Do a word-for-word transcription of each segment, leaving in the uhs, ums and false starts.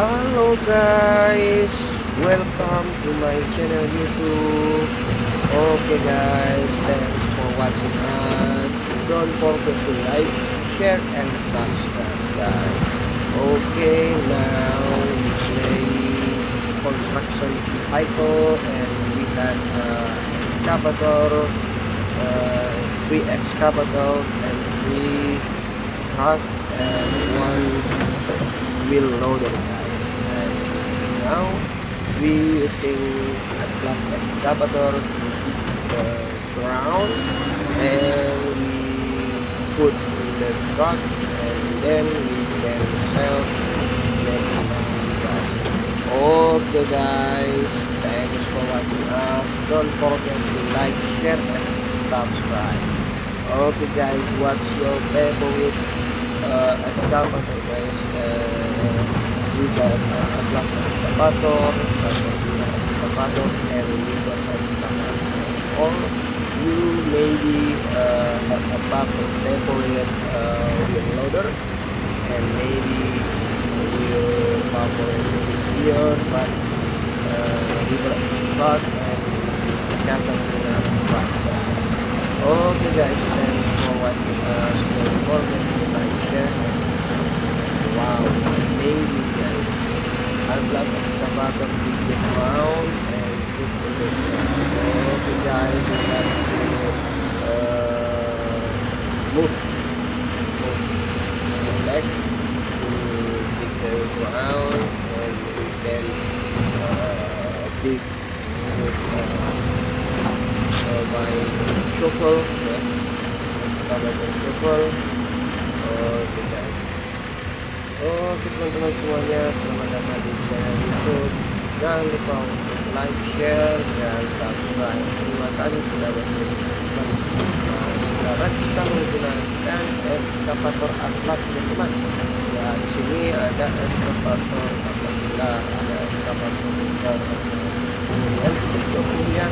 Halo guys, welcome to my channel YouTube. Oke guys, thanks for watching us. Don't forget to like, share, and subscribe guys. Oke, now we play construction vehicle and we had uh, excavator, uh, three excavator and three truck and one wheel loader guys. And now we using atlas excavator to dig the ground and we put in the truck and then we can sell them guys. Okay guys, thanks for watching us. Don't forget to like, share, and subscribe. Okay guys, what's your favorite uh, excavator guys? Uh, we got uh, atlas excavator, Caterpillar excavator, and we got excavator. Or you maybe uh, have a favorite favorite uh, wheel loader, and maybe we'll cover this year, but uh, we got truck and Caterpillar truck guys. Okay guys, thanks for watching us. Don't forget to like, share, and subscribe. Wow, amazing guys. I love excavator to get around and put in the ground. Okay guys, we have to uh, move move the back to dig the ground, and we can uh, dig with uh, uh, my shovel, excavator shovel. Okay guys. Oke teman-teman semuanya, selamat datang di channel YouTube. Jangan lupa untuk like, share, dan subscribe. Terima kasih sudah berkunjung. Nah, sekarang kita menggunakan excavator atlas teman-teman. Ya, di sini ada excavator Caterpillar, ada excavator Caterpillar. Kemudian kita punya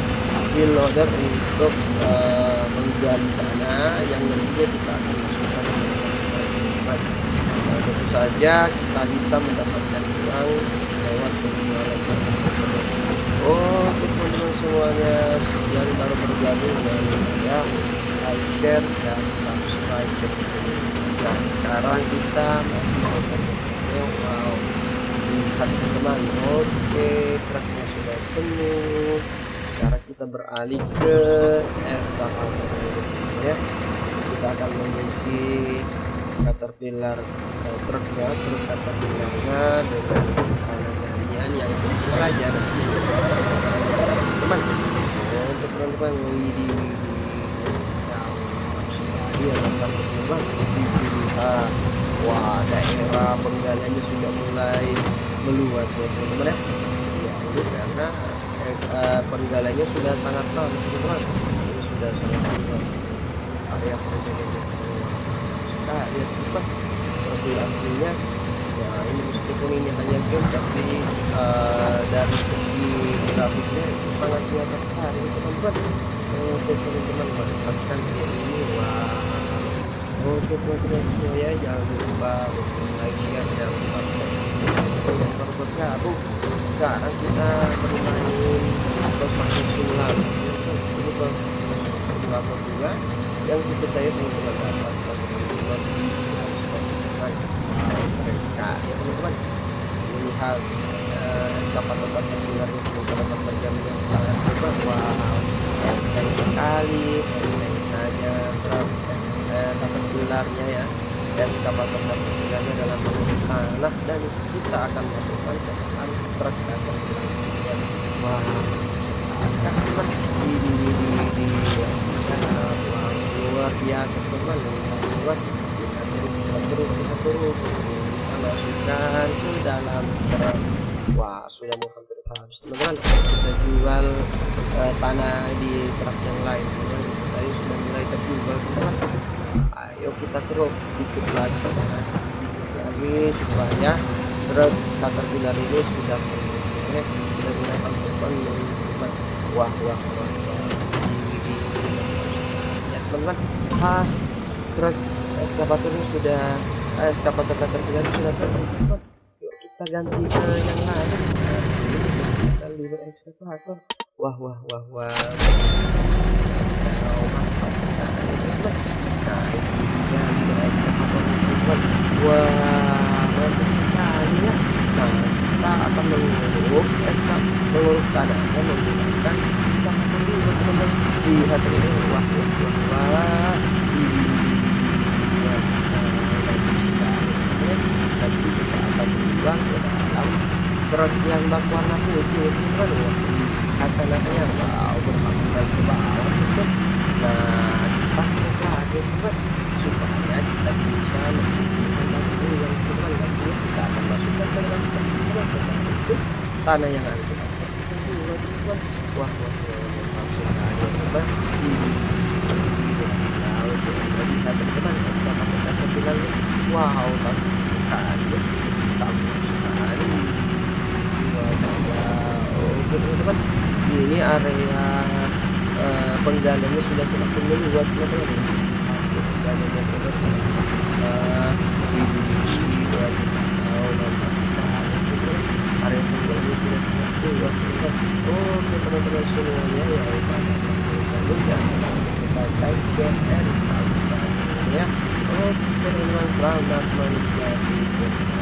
wheel loader untuk uh, menggali tanah yang nantinya kita akan masukkan ke dalam. Tentu saja kita bisa mendapatkan uang lewat penjualan tersebut. Oh, teman-teman semuanya, yang baru bergabung dengan saya, like, share, dan subscribe channel ini. Nah, sekarang kita masih oke-oke. Wow, lihat teman-teman. Oke, truknya sudah penuh. Sekarang kita beralih ke excavator ya. Kita akan mengisi Caterpillar eh, truknya, truk Caterpillarnya dengan kanan-kanan yang tentu saja nanti teman untuk teman-teman widi widi yang sekali ya teman-teman lihat, wah daerah penggaliannya sudah mulai meluas ya teman-teman ya, ini karena eh, eh, penggaliannya sudah sangat lama teman-teman, ini sudah sangat luas area penggaliannya. Nah, ya teman seperti aslinya ya, ini meskipun ini hanya game tapi uh, dari segi grafiknya itu sangat di atas hari teman-teman. Untuk teman-teman mendapatkan game ini, wah. Untuk teman-teman semuanya jangan lupa untuk like, share, dan subscribe. Untuk berikutnya aku sekarang kita bermain construction simulator. Ini construction simulator juga yang kita saya teman-teman dapatkan keren sekali teman-teman. Melihat excavator Caterpillarnya sementara bekerja menggunakan truk, wah keren sekali, keren saja truk Caterpillarnya ya, excavator Caterpillarnya dalam bentuk tanah dan kita akan masukkan ke dalam truk Caterpillarnya. Wah teman-teman, di di di di luar biasa teman-teman, luar biasa. Terus kita turun, kita masukkan ke dalam truk. Wah, sudah mau hampir habis teman-teman. Kita jual uh, tanah di truk yang lain. Tadi sudah mulai terjual teman-teman. Ayo kita terus dikit lagi, teman-teman. Dikit lagi supaya truk Caterpillar ini sudah mulai sudah mulai hampir penuh. Wah, wah, wah. Ini ya teman-teman. Ah, truk eskavatornya sudah, eskavator Caterpillar sudah terbang. Yuk kita kita ganti ke yang lain. Nah, disini kita lima X satu hardcore. Wah wah wah wah. Kalau mantap sekali ini. Nah ini dia lima X satu hardcore. Wah mantap sekali ya. Nah kita akan menguruk eskap menguruk tanahnya menggunakan eskavator ini teman-teman. Lihat ini wah wah wah wah. Nanti kita akan buang ke dalam truk yang bak warna putih itu kan, wah katanya wow berhamburan ke bawah itu. Nah kita truk lagi teman supaya kita bisa mengisikan lagi itu yang teman nantinya kita akan masukkan ke dalam truk teman setelah itu tanah yang ada di dalam truk itu teman. Wah wah maksudnya ada teman kalau coba kita teman setelah kita terbilang wow tapi tadi tambah sekali teman-teman. Ini area uh, penggaliannya sudah semakin meluas teman-teman. Penggaliannya teman-teman area penggaliannya sudah semakin luas teman-teman. Oke teman-teman semuanya ya teman-teman. Oke teman-teman, selamat menikmati.